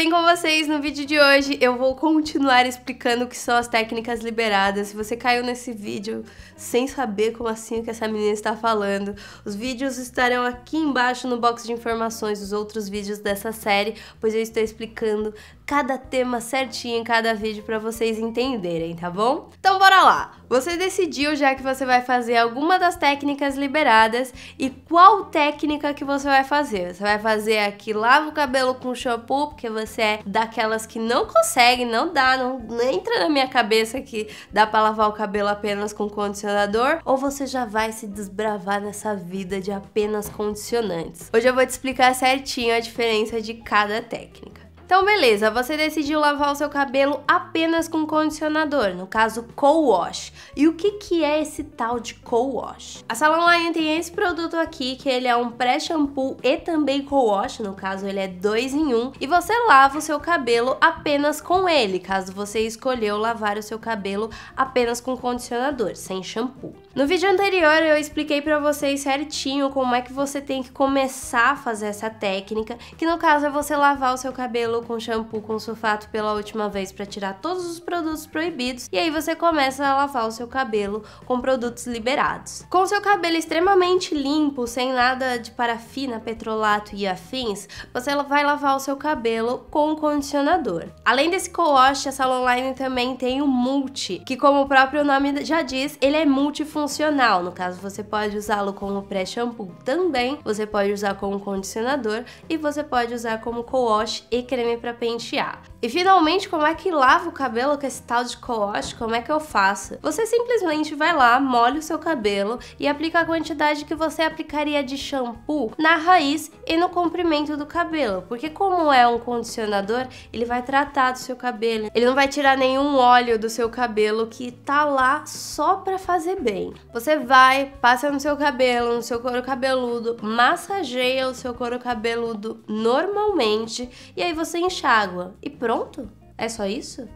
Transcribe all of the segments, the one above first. bem com vocês? No vídeo de hoje eu vou continuar explicando o que são as técnicas liberadas. Se você caiu nesse vídeo sem saber como assim que essa menina está falando, os vídeos estarão aqui embaixo no box de informações, os outros vídeos dessa série, pois eu estou explicando cada tema certinho em cada vídeo para vocês entenderem, tá bom? Então bora lá! Você decidiu já que você vai fazer alguma das técnicas liberadas e qual técnica que você vai fazer. Você vai fazer aqui, lava o cabelo com shampoo, porque você é daquelas que não consegue, não dá, não entra na minha cabeça que dá pra lavar o cabelo apenas com condicionador, ou você já vai se desbravar nessa vida de apenas condicionantes. Hoje eu vou te explicar certinho a diferença de cada técnica. Então beleza, você decidiu lavar o seu cabelo apenas com condicionador, no caso co-wash. E o que é esse tal de co-wash? A Salon Line tem esse produto aqui, que ele é um pré-shampoo e também co-wash, no caso ele é 2 em 1. E você lava o seu cabelo apenas com ele, caso você escolheu lavar o seu cabelo apenas com condicionador, sem shampoo. No vídeo anterior eu expliquei pra vocês certinho como é que você tem que começar a fazer essa técnica, que no caso é você lavar o seu cabelo com shampoo com sulfato pela última vez para tirar todos os produtos proibidos, e aí você começa a lavar o seu cabelo com produtos liberados. Com o seu cabelo extremamente limpo, sem nada de parafina, petrolato e afins, você vai lavar o seu cabelo com condicionador. Além desse co-wash, a Salon Line também tem o Multi, que como o próprio nome já diz, ele é multifuncional. No caso, você pode usá-lo como pré-shampoo também, você pode usar como condicionador e você pode usar como co-wash e creme para pentear. E finalmente, como é que lava o cabelo com esse tal de co-wash? Como é que eu faço? Você simplesmente vai lá, molha o seu cabelo e aplica a quantidade que você aplicaria de shampoo na raiz e no comprimento do cabelo, porque como é um condicionador, ele vai tratar do seu cabelo, ele não vai tirar nenhum óleo do seu cabelo que tá lá só para fazer bem. Você vai, passa no seu cabelo, no seu couro cabeludo, massageia o seu couro cabeludo normalmente e aí você enxágua e pronto? É só isso?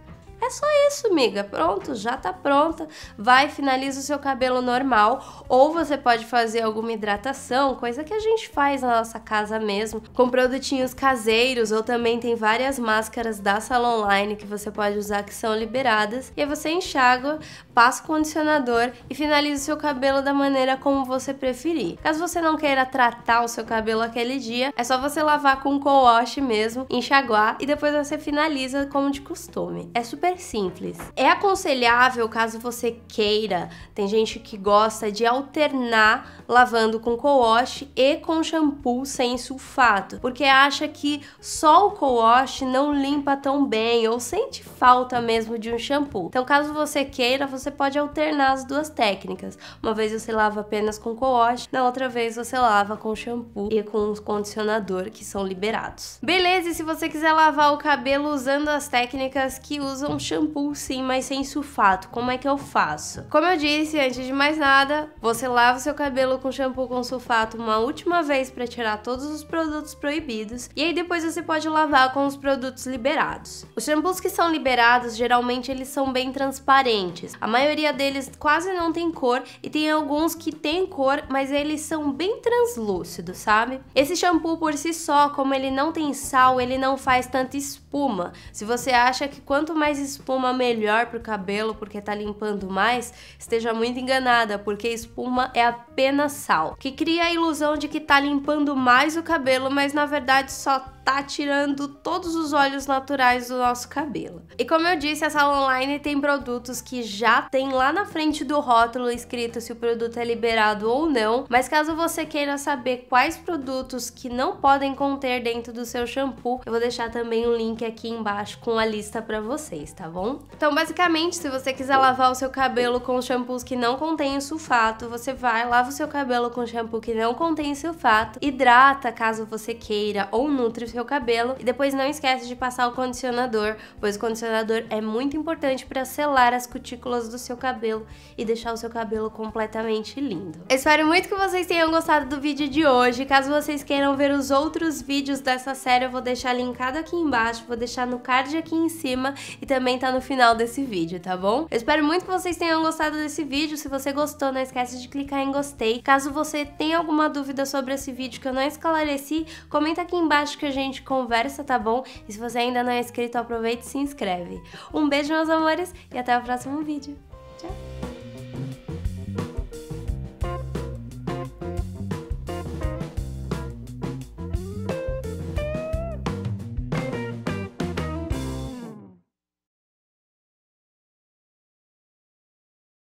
É só isso, amiga. Pronto, já tá pronta. Vai, finaliza o seu cabelo normal, ou você pode fazer alguma hidratação, coisa que a gente faz na nossa casa mesmo, com produtinhos caseiros, ou também tem várias máscaras da Salon Line que você pode usar que são liberadas, e aí você enxágua, passa o condicionador e finaliza o seu cabelo da maneira como você preferir. Caso você não queira tratar o seu cabelo aquele dia, é só você lavar com co-wash mesmo, enxaguar e depois você finaliza como de costume. É super simples. É aconselhável caso você queira, tem gente que gosta de alternar lavando com co-wash e com shampoo sem sulfato, porque acha que só o co-wash não limpa tão bem ou sente falta mesmo de um shampoo. Então caso você queira, você pode alternar as duas técnicas. Uma vez você lava apenas com co-wash, na outra vez você lava com shampoo e com os condicionador que são liberados. Beleza, e se você quiser lavar o cabelo usando as técnicas que usam shampoo sim, mas sem sulfato, como é que eu faço? Como eu disse, antes de mais nada, você lava o seu cabelo com shampoo com sulfato uma última vez para tirar todos os produtos proibidos, e aí depois você pode lavar com os produtos liberados. Os shampoos que são liberados, geralmente eles são bem transparentes, a maioria deles quase não tem cor, e tem alguns que tem cor, mas eles são bem translúcidos, sabe? Esse shampoo por si só, como ele não tem sal, ele não faz tanta espuma. Se você acha que quanto mais espuma melhor pro cabelo porque tá limpando mais, esteja muito enganada, porque espuma é apenas sal, que cria a ilusão de que tá limpando mais o cabelo, mas na verdade só tá tirando todos os óleos naturais do nosso cabelo. E como eu disse, a Salon Line tem produtos que já tem lá na frente do rótulo escrito se o produto é liberado ou não, mas caso você queira saber quais produtos que não podem conter dentro do seu shampoo, eu vou deixar também um link aqui embaixo com a lista pra vocês, tá bom? Então basicamente, se você quiser lavar o seu cabelo com shampoos que não contêm sulfato, você vai, lava o seu cabelo com shampoo que não contém sulfato, hidrata caso você queira ou nutre seu cabelo, e depois não esquece de passar o condicionador, pois o condicionador é muito importante para selar as cutículas do seu cabelo e deixar o seu cabelo completamente lindo. Eu espero muito que vocês tenham gostado do vídeo de hoje. Caso vocês queiram ver os outros vídeos dessa série, eu vou deixar linkado aqui embaixo, vou deixar no card aqui em cima e também também tá no final desse vídeo, tá bom? Eu espero muito que vocês tenham gostado desse vídeo. Se você gostou, não esquece de clicar em gostei. Caso você tenha alguma dúvida sobre esse vídeo que eu não esclareci, comenta aqui embaixo que a gente conversa, tá bom? E se você ainda não é inscrito, aproveita e se inscreve. Um beijo, meus amores, e até o próximo vídeo.